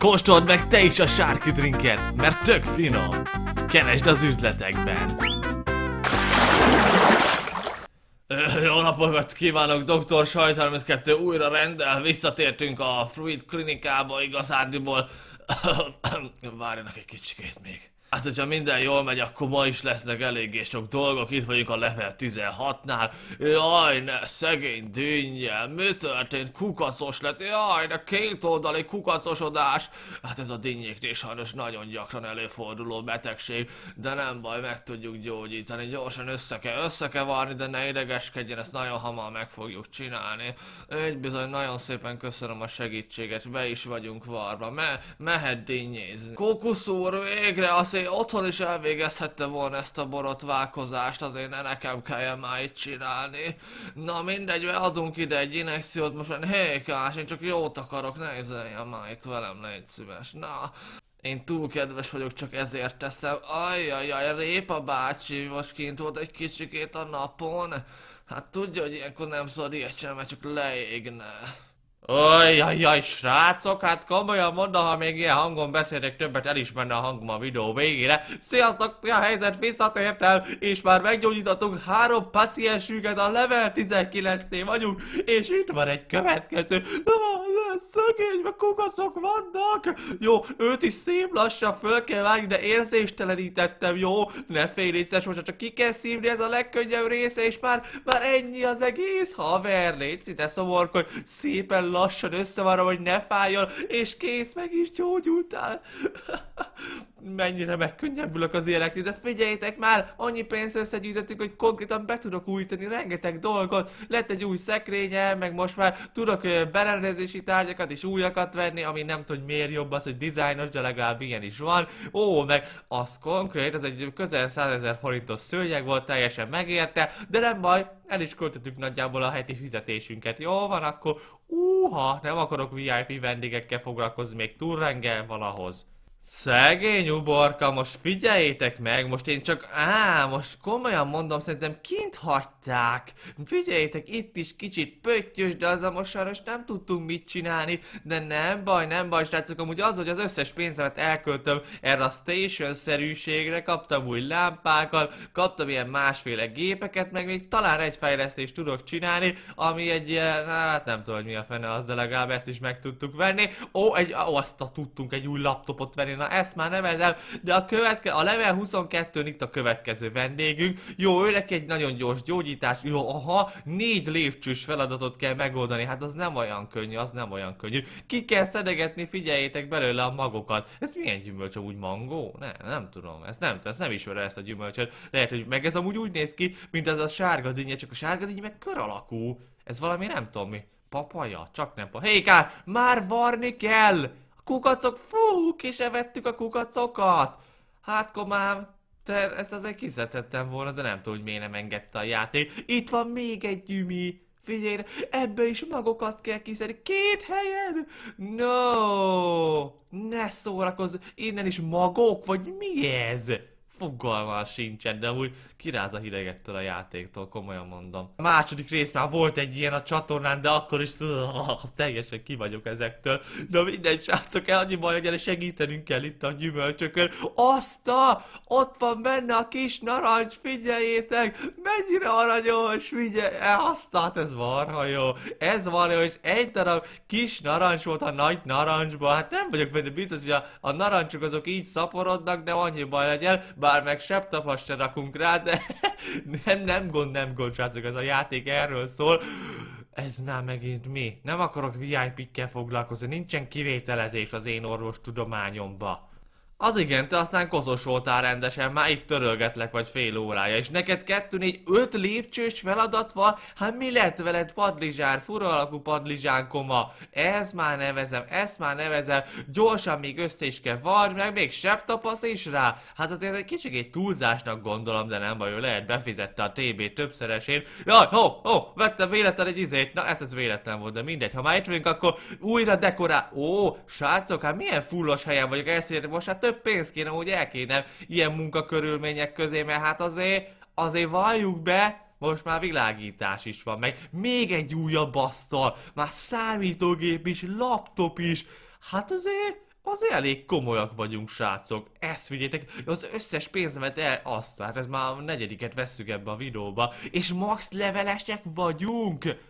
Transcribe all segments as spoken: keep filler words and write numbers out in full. Kóstold meg te is a Sharky Drinket, mert tök finom! Keresd az üzletekben! Ö, jó napokat kívánok, doktor Sajt harminckettő újra rendel, visszatértünk a Fruit klinikába igazándiból. Várjanak egy kicsikét még. Hát, hogyha minden jól megy, akkor ma is lesznek eléggé sok dolgok. Itt vagyunk a level tizenhatnál. Jaj, ne, szegény dínnyel. Mi történt? Kukaszos lett. Jaj, de két oldali kukaszosodás. Hát ez a dinnyéknél sajnos nagyon gyakran előforduló betegség. De nem baj, meg tudjuk gyógyítani. Gyorsan össze kell összekevarni, de ne idegeskedjen, ezt nagyon hamar meg fogjuk csinálni. Így bizony, nagyon szépen köszönöm a segítséget. Be is vagyunk varva. Me mehet dinnyézni. Kókusz úr, végre azt én otthon is elvégezhette volna ezt a borotválkozást, azért ne nekem kelljen már itt csinálni. Na mindegy, adunk ide egy injekciót, most már hékás, én csak jót akarok, ne izzeljen már itt velem, légy szíves. Na, én túl kedves vagyok, csak ezért teszem. Ajjajjaj, Répa bácsi most kint volt egy kicsikét a napon. Hát tudja, hogy ilyenkor nem szabad ilyet csinálni, mert csak leégne. Ajjajjaj, srácok, hát komolyan mondom, ha még ilyen hangon beszéltek, többet el is menne a hangom a videó végére. Sziasztok, mi a helyzet, visszatértem, és már meggyógyítottunk három paciensünket, a level tizenkilencnél vagyunk, és itt van egy következő. Szögényben kukaszok vannak! Jó, őt is szép lassan föl kell vágni, de érzéstelenítettem, jó? Ne félj létszes, most csak ki kell szívni, ez a legkönnyebb része, és már, már ennyi az egész haver, létszik, ne szomorkodj, szépen lassan összevarom, hogy ne fájjon, és kész, meg is gyógyultál. Mennyire megkönnyebbülök az életét, de figyeljétek már, annyi pénzt összegyűjtöttük, hogy konkrétan be tudok újítani rengeteg dolgot, lett egy új szekrénye, meg most már tudok berendezési tárgyakat és újakat venni, ami nem tudom, hogy miért jobb az, hogy dizájnos, de legalább ilyen is van. Ó, meg az konkrét, ez egy közel százezer forintos szőnyeg volt, teljesen megérte, de nem baj, el is költöttük nagyjából a heti fizetésünket. Jó van, akkor úha, nem akarok vé i pé vendégekkel foglalkozni, még túl rengel van ahhoz. Szegény uborka, most figyeljétek meg, most én csak, á, most komolyan mondom, szerintem kint hagyták. Figyeljétek, itt is kicsit pöttyös, de azzal most sajnos nem tudtunk mit csinálni, de nem baj, nem baj, srácok, amúgy az, hogy az összes pénzemet elköltöm erre a station-szerűségre, kaptam új lámpákat, kaptam ilyen másféle gépeket, meg még talán egy fejlesztést tudok csinálni, ami egy ilyen, hát nem tudom, hogy mi a fene az, de legalább ezt is meg tudtuk venni. Ó, egy, ó, azt a tudtunk egy új laptopot venni. Na ezt már nem eldem, de a következő, a level huszonkettőn itt a következő vendégünk. Jó, őnek egy nagyon gyors gyógyítás. Jó, aha, négy lépcsős feladatot kell megoldani. Hát az nem olyan könnyű, az nem olyan könnyű. Ki kell szedegetni, figyeljétek belőle a magokat. Ez milyen gyümölcs, amúgy mangó? Ne, nem tudom, ezt nem, ezt nem ismerem ezt a gyümölcsöt. Lehet, hogy meg ez amúgy úgy néz ki, mint ez a sárga dinnye, csak a sárga dinnye meg kör alakú. Ez valami nem tudom mi. Papaja, csak nem papaja. Hé, kár, már varni kell! Kukacok, fú, ki se vettük a kukacokat! Hát komám, te ezt azért kizetettem volna, de nem tudom, hogy miért nem engedte a játék. Itt van még egy gyümi! Figyelj, ebbe is magokat kell kiszedni, két helyen! No! Ne szórakozz, innen is magok, vagy mi ez? Fogalmam sincsen, de amúgy kiráz a hidegettől a játéktól, komolyan mondom. A második rész már volt egy ilyen a csatornán, de akkor is teljesen ki vagyok ezektől. De mindegy, srácok, annyi baj, hogy segítenünk kell itt a gyümölcsökön. Azt a, ott van benne a kis narancs, figyeljétek! Mennyire aranyos, figyelj! Azt a, ez marha jó! Ez marha jó, és egy darab kis narancs volt a nagy narancsban. Hát nem vagyok benne biztos, hogy a, a narancsok azok így szaporodnak, de annyi baj legyen, bár Bár meg sebb tapast se rakunk rá, de nem, nem gond, nem gond, srácok, ez a játék erről szól. Ez már megint mi? Nem akarok vé i pé-kkel foglalkozni, nincsen kivételezés az én orvostudományomba. Az igen, te aztán koszos voltál rendesen, már itt törölgetlek vagy fél órája, és neked kettő, négy, öt lépcsős feladat van, hát mi lett veled padlizsár, fura alakú padlizsánkoma, ez már nevezem, ezt már nevezem, gyorsan még össze is kell varni, meg még sebb tapasz is rá, hát azért egy kicsikét túlzásnak gondolom, de nem baj, lehet befizette a té bé többszörösén, jaj, ho, ho, vettem véletlen egy izét, na hát ez véletlen volt, de mindegy, ha már itt vagyunk, akkor újra dekorál, ó, srácok, hát milyen fullos helyen vagyok, elszér, most hát több pénzt kéne, hogy el kéne ilyen munkakörülmények közé, mert hát azért, azért valljuk be, most már világítás is van, meg még egy újabb asztal, már számítógép is, laptop is, hát azért, Azért elég komolyak vagyunk, srácok. Ezt vigyétek, az összes pénzemet elasztál. Hát ez már a negyediket vesszük ebbe a videóba. És max levelesek vagyunk.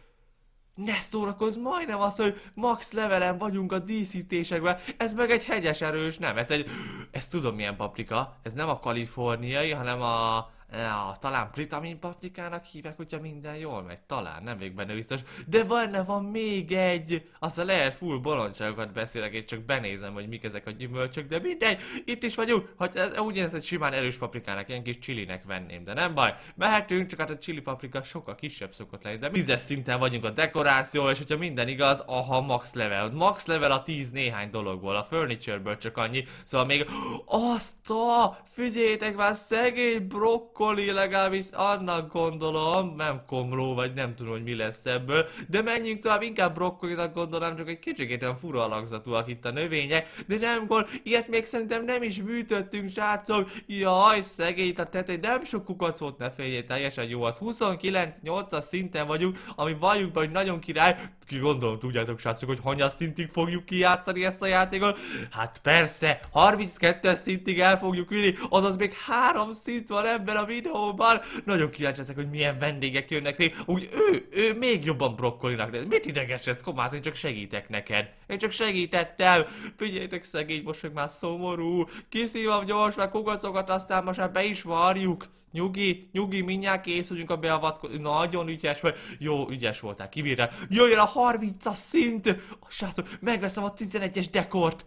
Ne szórakozz, majdnem az, hogy max levelen vagyunk a díszítésekben. Ez meg egy hegyes erős, nem, ez egy... Ez tudom milyen paprika. Ez nem a kaliforniai, hanem a... Ja, talán pritamin paprikának hívják, hogyha minden jól megy, talán, nem még benne biztos. De benne van még egy, aztán lehet full bolondságokat beszélek, és csak benézem, hogy mik ezek a gyümölcsök, de mindegy, itt is vagyunk, hogy ez, ugyanez egy simán erős paprikának, ilyen kis csilinek venném, de nem baj, mehetünk, csak hát a csili paprika sokkal kisebb szokott lenni, de tízes szinten vagyunk a dekoráció, és hogyha minden igaz, aha, max level, max level a tíz néhány dologból, a furnitureből csak annyi, szóval még, azt a, figyeljétek már, szegény brokk Koli, legalábbis annak gondolom, nem komló, vagy nem tudom, hogy mi lesz ebből, de menjünk tovább, inkább brokkolinak gondolom, csak egy kicsikét olyan fura alakzatúak itt a növények, de nem gond, ilyet még szerintem nem is műtöttünk, srácok, jaj, szegény, a tetej, nem sok kukacot ne féljél, teljesen jó az, huszonkilenc nyolcas szinten vagyunk, ami valljuk be, hogy nagyon király, ki gondolom, tudjátok, srácok, hogy hanyas szintig fogjuk kijátszani ezt a játékot, hát persze, harminckettes szintig el fogjuk ülni, azaz még három szint van ebben a videóban. Nagyon kíváncsi ezek, hogy milyen vendégek jönnek még. Úgy ő, ő még jobban brokkolinak. De mit idegeskedsz, komát, én csak segítek neked. Én csak segítettem. Figyeljétek, szegény, most meg már szomorú. Kiszívom gyorsan a kukacokat, aztán most már be is varjuk. Nyugi, nyugi, mindjárt készüljünk a beavatkozó. Nagyon ügyes vagy. Jó, ügyes voltál, kibírtál. Jöjjön a harmincas szint. Srácok, megveszem a tizenegyes dekort.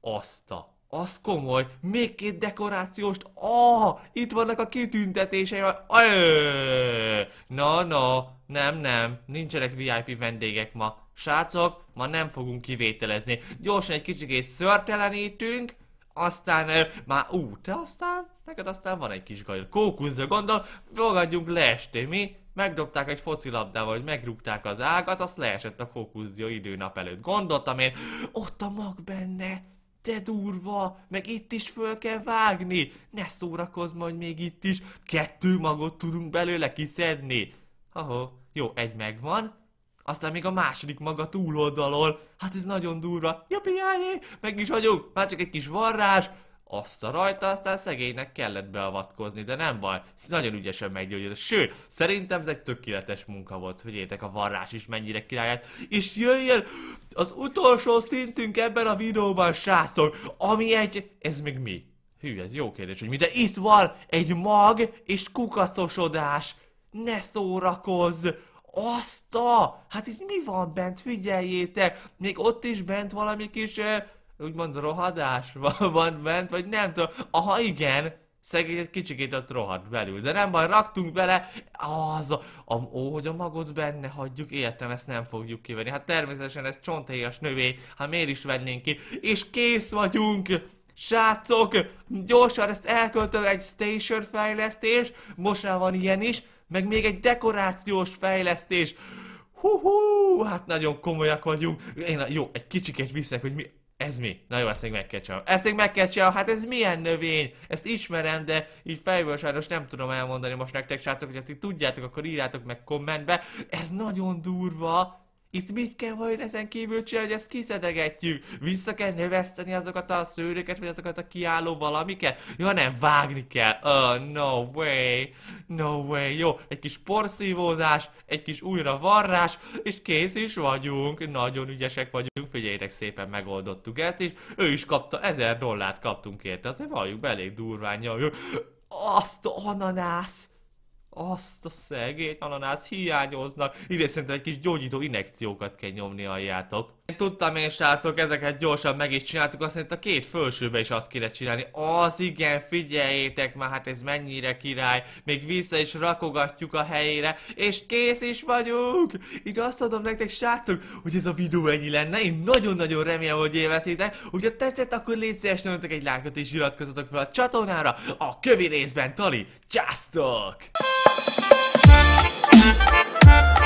Azt a... Az komoly, még két dekorációst, ah, itt vannak a kitüntetéseim, na, na, nem, nem, nincsenek vé i pé vendégek ma, srácok, ma nem fogunk kivételezni, gyorsan egy kicsikét szörtelenítünk, aztán, uh, már, ú, uh, te aztán, neked aztán van egy kis gajl, kókuszra gondol, fogadjunk le este, mi? Megdobták egy focilabdával, hogy megrúgták az ágat, azt leesett a kókuszdió időnap előtt, gondoltam én, ott a mag benne. De durva, meg itt is föl kell vágni. Ne szórakozz, majd még itt is. Kettő magot tudunk belőle kiszedni. Ahó, jó, egy megvan. Aztán még a második maga túloldalon. Hát ez nagyon durva. Japiájé, meg is vagyunk. Már csak egy kis varrás. Azt a rajta, aztán szegénynek kellett beavatkozni, de nem baj, nagyon ügyesen meggyógyult. Sőt, szerintem ez egy tökéletes munka volt, figyeljétek a varrás is mennyire királyát. És jöjjön az utolsó szintünk ebben a videóban, srácok, ami egy... Ez még mi? Hű, ez jó kérdés, hogy mi, de itt van egy mag és kukacosodás. Ne szórakozz! Azt a... Hát itt mi van bent, figyeljétek! Még ott is bent valami kis... úgymond rohadás van bent, vagy nem tudom. Aha, igen, szegény egy kicsikét ott rohadt belül, de nem baj, raktunk bele, az a, a, ó, hogy a magot benne hagyjuk, értem, ezt nem fogjuk kivenni. Hát természetesen ez csonthéjas növény, hát miért is vennénk ki, és kész vagyunk! Srácok, gyorsan ezt elköltöm, egy station fejlesztés, most már van ilyen is, meg még egy dekorációs fejlesztés. Hú, hát nagyon komolyak vagyunk. Én, jó, egy kicsikét viszek, hogy mi... Ez mi? Na jó, ezt még meg kell csinálom. Ezt még meg kell csinálom. Hát ez milyen növény? Ezt ismerem, de így fejből sajnos nem tudom elmondani most nektek, srácok, hogyha ti tudjátok, akkor írjátok meg kommentbe. Ez nagyon durva. Itt mit kell vajon ezen kívül csinálni, hogy ezt kiszedegetjük? Vissza kell növeszteni azokat a szőröket, vagy azokat a kiálló valamiket? Ja nem, vágni kell. Oh, no way. No way. Jó, egy kis porszívózás, egy kis újravarrás, és kész is vagyunk. Nagyon ügyesek vagyunk, figyeljétek, szépen megoldottuk ezt is. Ő is kapta, ezer dollárt kaptunk érte, azért valljuk be, elég durván javjuk. Azt a ananász! Azt a szegény ananász, hiányoznak. Ide szerintem egy kis gyógyító injekciókat kell nyomni, aljátok. Tudtam én, srácok, ezeket gyorsan meg is csináltuk, aztán itt a két felsőbe is azt kéne csinálni. Az igen, figyeljétek már, hát ez mennyire király. Még vissza is rakogatjuk a helyére, és kész is vagyunk. Így azt mondom nektek, srácok, hogy ez a videó ennyi lenne. Én nagyon-nagyon remélem, hogy élveztétek. Hogyha tetszett, akkor légy szíves, nyomjatok egy lájkot és iratkozzatok fel a csatornára. A kövi részben, Tali, császtok! We'll be right back.